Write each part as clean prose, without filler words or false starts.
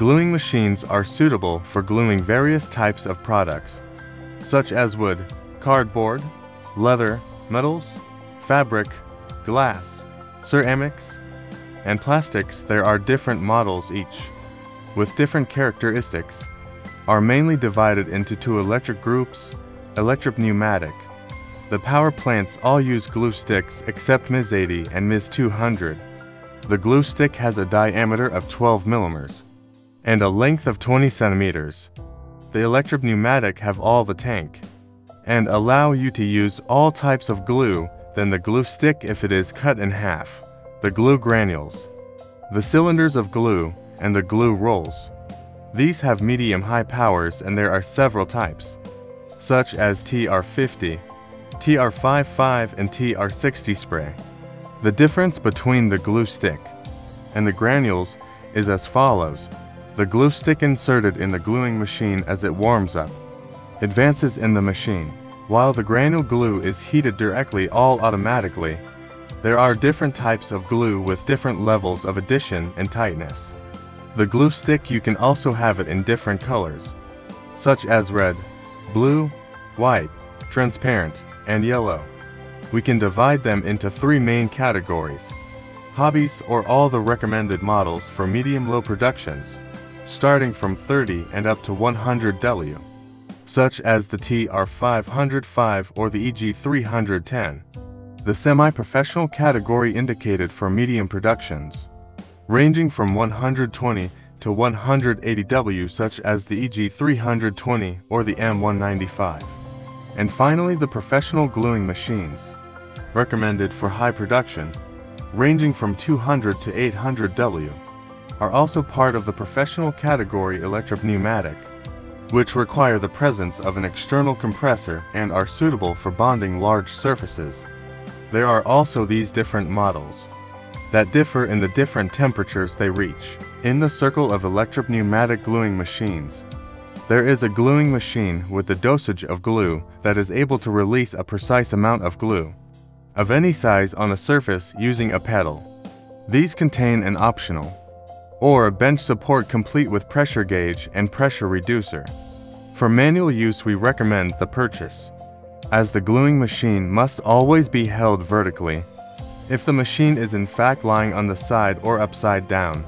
Gluing machines are suitable for gluing various types of products, such as wood, cardboard, leather, metals, fabric, glass, ceramics, and plastics. There are different models, each with different characteristics, are mainly divided into two electric groups. Electropneumatic. The power plants all use glue sticks except MS80 and MS200. The glue stick has a diameter of 12 mm and a length of 20 cm. The electropneumatic have all the tank and allow you to use all types of glue than the glue stick if it is cut in half. The glue granules, the cylinders of glue, and the glue rolls. These have medium-high powers and there are several types, such as TR50, TR55, and TR60 spray. The difference between the glue stick and the granules is as follows. The glue stick inserted in the gluing machine as it warms up advances in the machine, while the granule glue is heated directly all automatically. There are different types of glue with different levels of adhesion and tightness. The glue stick, you can also have it in different colors, such as red, blue, white, transparent, and yellow. We can divide them into three main categories. Hobbies or all the recommended models for medium-low productions, starting from 30 and up to 100 W, such as the TR505 or the EG310. The semi-professional category indicated for medium productions, ranging from 120 to 180 W, such as the EG320 or the M195. And finally, the professional gluing machines, recommended for high production, ranging from 200 to 800 W, are also part of the professional category electropneumatic, which require the presence of an external compressor and are suitable for bonding large surfaces. There are also these different models that differ in the different temperatures they reach. In the circle of electropneumatic gluing machines, there is a gluing machine with the dosage of glue that is able to release a precise amount of glue of any size on a surface using a pedal. These contain an optional or a bench support complete with pressure gauge and pressure reducer. For manual use, we recommend the purchase, as the gluing machine must always be held vertically. If the machine is in fact lying on the side or upside down,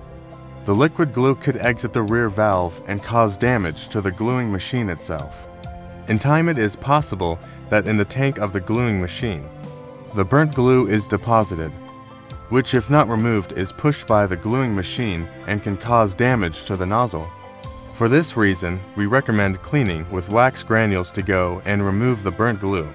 the liquid glue could exit the rear valve and cause damage to the gluing machine itself. In time, it is possible that in the tank of the gluing machine, the burnt glue is deposited, which if not removed is pushed by the gluing machine and can cause damage to the nozzle. For this reason, we recommend cleaning with wax granules to go and remove the burnt glue.